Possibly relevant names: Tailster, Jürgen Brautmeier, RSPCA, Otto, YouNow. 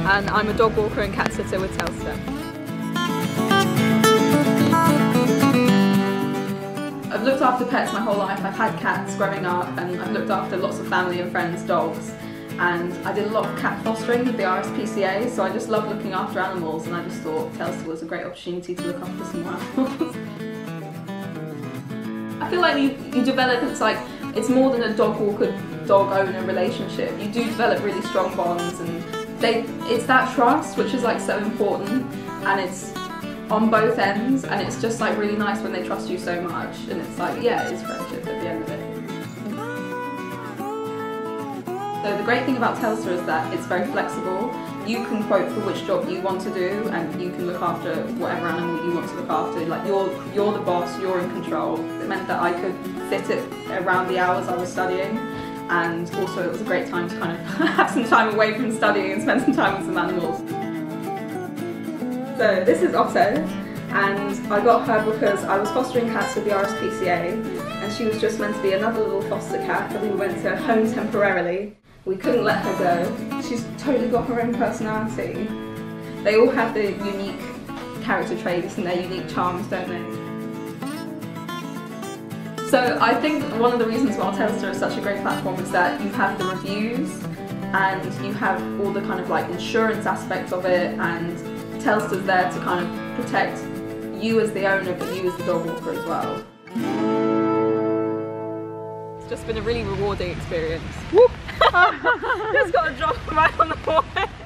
and I'm a dog walker and cat sitter with Tailster. I've looked after pets my whole life. I've had cats growing up and I've looked after lots of family and friends' dogs, and I did a lot of cat fostering with the RSPCA, so I just love looking after animals, and I just thought Tailster was a great opportunity to look after some more animals. I feel like you develop, it's more than a dog walker, dog owner relationship. You do develop really strong bonds, and it's that trust which is so important, and it's on both ends, and it's just really nice when they trust you so much, and it's yeah, it's friendship at the end of it. So the great thing about Tailster is that it's very flexible. You can quote for which job you want to do, and you can look after whatever animal you want to look after. You're the boss, you're in control. It meant that I could fit it around the hours I was studying, and also it was a great time to have some time away from studying and spend some time with some animals. So this is Otto, and I got her because I was fostering cats with the RSPCA, and she was just meant to be another little foster cat that we went to home temporarily. We couldn't let her go. She's totally got her own personality. They all have their unique character traits and their unique charms, don't they? So I think one of the reasons why Tailster is such a great platform is that you have the reviews and you have all the insurance aspects of it, and Tailster's there to protect you as the owner, but you as the dog walker as well. It's just been a really rewarding experience. Just got a drop right on the forehead.